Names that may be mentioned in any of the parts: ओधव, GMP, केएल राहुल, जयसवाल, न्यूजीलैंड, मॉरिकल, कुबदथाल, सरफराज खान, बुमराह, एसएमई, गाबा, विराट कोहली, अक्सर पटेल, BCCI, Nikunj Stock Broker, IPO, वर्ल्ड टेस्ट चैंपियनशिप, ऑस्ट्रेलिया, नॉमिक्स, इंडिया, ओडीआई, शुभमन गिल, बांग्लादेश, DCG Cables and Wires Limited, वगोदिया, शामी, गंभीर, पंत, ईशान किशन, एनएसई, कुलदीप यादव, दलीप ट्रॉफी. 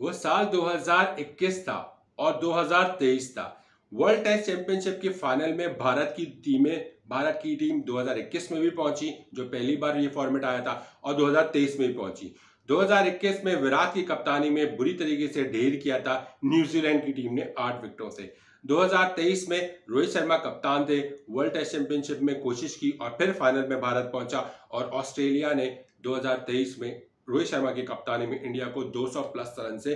वो साल 2021 था और 2023 था। वर्ल्ड टेस्ट चैंपियनशिप के फाइनल में भारत की टीम 2021 में भी पहुंची, जो पहली बार ये फॉर्मेट आया था, और 2023 में भी पहुंची। 2021 में विराट की कप्तानी में बुरी तरीके से ढेर किया था न्यूजीलैंड की टीम ने 8 विकेटों से। 2023 में रोहित शर्मा कप्तान थे, वर्ल्ड टेस्ट चैंपियनशिप में कोशिश की और फिर फाइनल में भारत पहुंचा, और ऑस्ट्रेलिया ने 2023 में रोहित शर्मा की कप्तानी में इंडिया को 200 प्लस रन से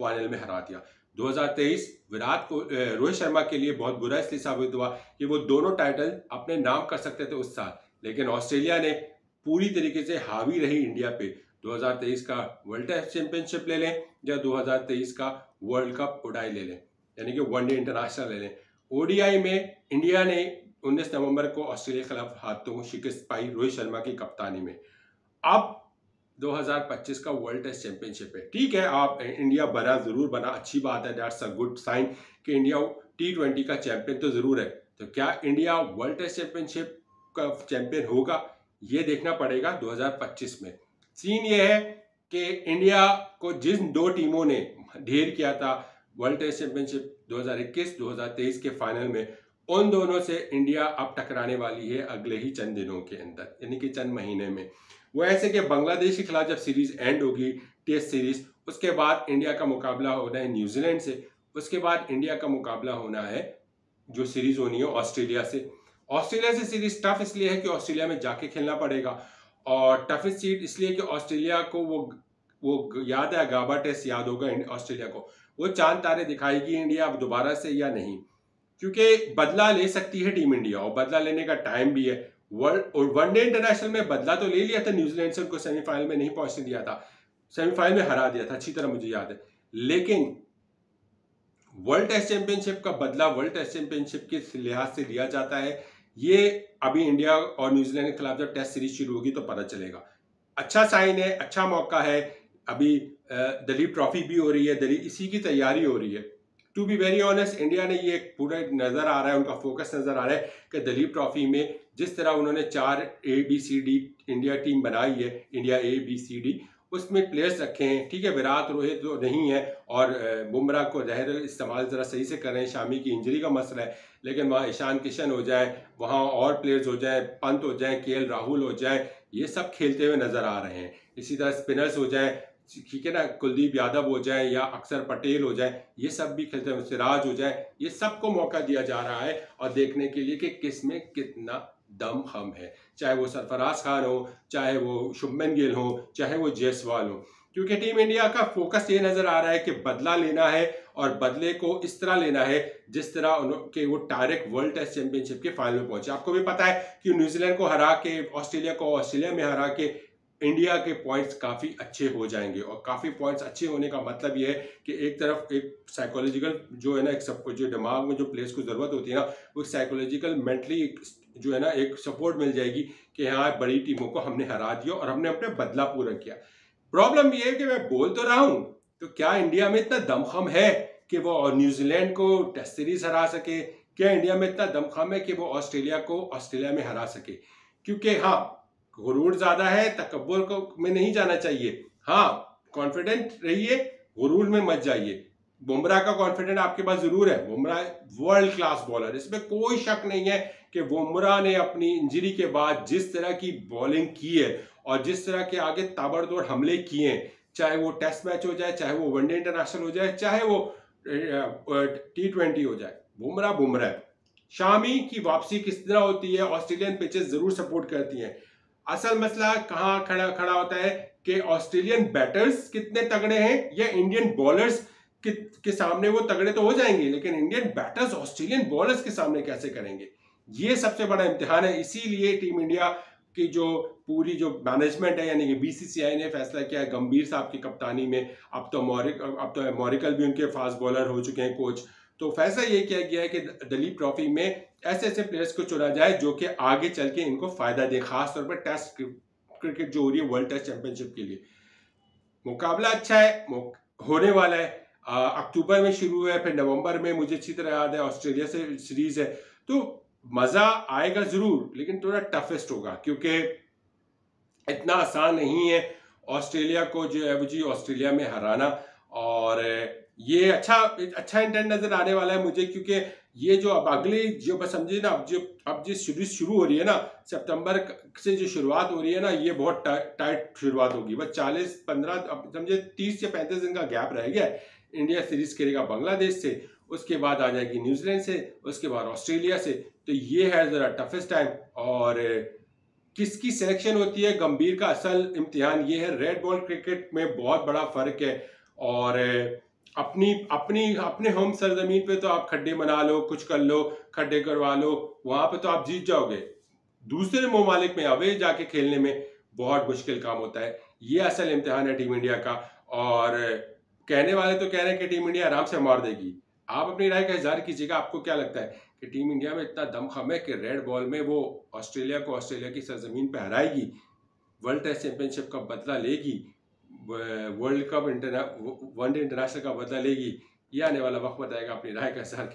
फाइनल में हरा दिया। 2023 रोहित शर्मा के लिए बहुत बुरा इसलिए साबित हुआ कि वो दोनों टाइटल अपने नाम कर सकते थे उस साल, लेकिन ऑस्ट्रेलिया ने पूरी तरीके से हावी रही इंडिया पे। 2023 का वर्ल्ड टेस्ट चैंपियनशिप ले लें या 2023 का वर्ल्ड कप ओडीआई ले लें, यानी कि वनडे इंटरनेशनल ले लें। ओडीआई में इंडिया ने 19 नवंबर को ऑस्ट्रेलिया के खिलाफ हाथों शिकस्त पाई रोहित शर्मा की कप्तानी में। अब 2025 का वर्ल्ड टेस्ट चैंपियनशिप है। ठीक है, आप इंडिया बना जरूर बना, अच्छी बात है, दैट्स अ गुड साइन कि इंडिया T20 का चैंपियन तो जरूर है। तो क्या इंडिया वर्ल्ड टेस्ट चैंपियनशिप का चैंपियन होगा, ये देखना पड़ेगा 2025 में। सीन ये है कि इंडिया को जिन दो टीमों ने ढेर किया था वर्ल्ड टेस्ट चैंपियनशिप 2021-2023 के फाइनल में, उन दोनों से इंडिया अब टकराने वाली है अगले ही चंद दिनों के अंदर, यानी कि चंद महीने में। वो ऐसे कि बांग्लादेश के खिलाफ जब सीरीज एंड होगी टेस्ट सीरीज, उसके बाद इंडिया का मुकाबला होना है न्यूजीलैंड से, उसके बाद इंडिया का मुकाबला होना है जो सीरीज होनी है ऑस्ट्रेलिया से। ऑस्ट्रेलिया से सीरीज टफ इसलिए है कि ऑस्ट्रेलिया में जाके खेलना पड़ेगा, और टफेस्ट सीट इसलिए कि ऑस्ट्रेलिया को वो याद है, गाबा टेस्ट याद होगा ऑस्ट्रेलिया को, वो चांद तारे दिखाएगी इंडिया अब दोबारा से या नहीं, क्योंकि बदला ले सकती है टीम इंडिया और बदला लेने का टाइम भी है। वर्ल्ड और वनडे इंटरनेशनल में बदला तो ले लिया था न्यूजीलैंड से, उनको सेमीफाइनल में नहीं पहुंचने दिया था, सेमीफाइनल में हरा दिया था अच्छी तरह मुझे याद है, लेकिन वर्ल्ड टेस्ट चैंपियनशिप का बदला वर्ल्ड टेस्ट चैंपियनशिप के लिहाज से लिया जाता है। ये अभी इंडिया और न्यूजीलैंड के खिलाफ जब टेस्ट सीरीज शुरू होगी तो पता चलेगा। अच्छा साइन है, अच्छा मौका है। अभी दलीप ट्रॉफी भी हो रही है, इसी की तैयारी हो रही है। To be very honest, इंडिया ने ये पूरा नज़र आ रहा है, उनका फोकस नज़र आ रहा है कि दलीप ट्रॉफी में जिस तरह उन्होंने 4 ABCD इंडिया टीम बनाई है, इंडिया ABCD, उसमें प्लेयर्स रखे हैं। ठीक है, विराट रोहित तो नहीं है और बुमराह को जहर इस्तेमाल ज़रा सही से कर रहे हैं, शामी की इंजरी का मसला है, लेकिन वहाँ ईशान किशन हो जाए, वहाँ और प्लेयर्स हो जाए, पंत हो जाए, केएल राहुल हो जाए, ये सब खेलते हुए नज़र आ रहे हैं। इसी तरह स्पिनर्स हो जाए, ठीक है ना, कुलदीप यादव हो जाए या अक्सर पटेल हो जाए, ये सब भी खेलते हैं, सिराज हो जाए, ये सबको मौका दिया जा रहा है और देखने के लिए कि किस में कितना दम खम है, चाहे वो सरफराज खान हो, चाहे वो शुभमन गिल हो, चाहे वो जयसवाल हो, क्योंकि टीम इंडिया का फोकस ये नज़र आ रहा है कि बदला लेना है और बदले को इस तरह लेना है जिस तरह कि वो डायरेक्ट वर्ल्ड टेस्ट चैंपियनशिप के फाइनल में पहुंचे। आपको भी पता है कि न्यूजीलैंड को हरा के, ऑस्ट्रेलिया को ऑस्ट्रेलिया में हरा के इंडिया के पॉइंट्स काफ़ी अच्छे हो जाएंगे, और काफ़ी पॉइंट्स अच्छे होने का मतलब यह है कि एक तरफ एक साइकोलॉजिकल जो है ना, एक सबको जो दिमाग में जो प्लेयर्स को ज़रूरत होती है ना, वो साइकोलॉजिकल मेंटली जो है ना एक सपोर्ट मिल जाएगी कि हाँ, बड़ी टीमों को हमने हरा दिया और हमने अपने बदला पूरा किया। प्रॉब्लम ये है कि मैं बोल तो रहा हूँ, तो क्या इंडिया में इतना दमखम है कि वो न्यूजीलैंड को टेस्ट सीरीज हरा सके? क्या इंडिया में इतना दमखम है कि वो ऑस्ट्रेलिया को ऑस्ट्रेलिया में हरा सके? क्योंकि हाँ, गुरूर ज़्यादा है, तकब्बुर को में नहीं जाना चाहिए। हाँ, कॉन्फिडेंट रहिए, गुरूर में मत जाइए। बुमराह का कॉन्फिडेंट आपके पास ज़रूर है, बुमराह वर्ल्ड क्लास बॉलर, इसमें कोई शक नहीं है कि बुमराह ने अपनी इंजरी के बाद जिस तरह की बॉलिंग की है और जिस तरह के आगे ताबड़तोड़ हमले किए हैं, चाहे वो टेस्ट मैच हो जाए, चाहे वो वनडे इंटरनेशनल हो जाए, चाहे वो T20 हो जाए, बुमराह बुमराह। शामी की वापसी किस तरह होती है, ऑस्ट्रेलियन पिचेस ज़रूर सपोर्ट करती हैं। असल मसला कहाँ खड़ा होता है कि ऑस्ट्रेलियन बैटर्स कितने तगड़े हैं या इंडियन बॉलर्स के सामने वो तगड़े तो हो जाएंगे, लेकिन इंडियन बैटर्स ऑस्ट्रेलियन बॉलर्स के सामने कैसे करेंगे, ये सबसे बड़ा इम्तिहान है। इसीलिए टीम इंडिया की जो पूरी जो मैनेजमेंट है, यानी कि BCCI ने फैसला किया है गंभीर साहब की कप्तानी में, अब तो मॉरिकल भी उनके फास्ट बॉलर हो चुके हैं कोच, तो फैसला ये किया गया है कि दलीप ट्रॉफी में ऐसे ऐसे प्लेयर्स को चुना जाए जो कि आगे चल के इनको फ़ायदा दे, खासतौर पर टेस्ट क्रिकेट जो हो रही है वर्ल्ड टेस्ट चैंपियनशिप के लिए। मुकाबला अच्छा है, होने वाला है, अक्टूबर में शुरू है, फिर नवंबर में, मुझे अच्छी तरह याद है, ऑस्ट्रेलिया से सीरीज़ है, तो मज़ा आएगा ज़रूर, लेकिन थोड़ा टफेस्ट होगा क्योंकि इतना आसान नहीं है ऑस्ट्रेलिया को जो है वो ऑस्ट्रेलिया में हराना। और ये अच्छा इंटेंट नजर आने वाला है मुझे, क्योंकि ये जो अब अगली जो बस समझिए ना, अब जिस सीरीज शुरू हो रही है ना, सितंबर से जो शुरुआत हो रही है ना, ये बहुत टाइट शुरुआत होगी। बस 40-15 समझिए 30 से 35 दिन का गैप रह गया है। इंडिया सीरीज खेलेगा बांग्लादेश से, उसके बाद आ जाएगी न्यूजीलैंड से, उसके बाद ऑस्ट्रेलिया से। तो ये है ज़रा टफेस्ट टाइम। और किसकी सिलेक्शन होती है, गंभीर का असल इम्तिहान ये है। रेड बॉल क्रिकेट में बहुत बड़ा फ़र्क है और अपने होम सरजमीन पे तो आप खड्डे बना लो, कुछ कर लो, खड्डे करवा लो, वहाँ पे तो आप जीत जाओगे। दूसरे ममालिक में अवे जाके खेलने में बहुत मुश्किल काम होता है। ये असल इम्तिहान है टीम इंडिया का। और कहने वाले तो कह रहे हैं कि टीम इंडिया आराम से मार देगी। आप अपनी राय का इजहार कीजिएगा, आपको क्या लगता है कि टीम इंडिया में इतना दमखम है कि रेड बॉल में वो ऑस्ट्रेलिया को ऑस्ट्रेलिया की सरजमीन पर हराएगी, वर्ल्ड टेस्ट चैंपियनशिप का बदला लेगी, वर्ल्ड कप वनडे इंटरनेशनल का बदला लेगी? ये आने वाला वक्त बताएगा। अपनी राय का इजहार।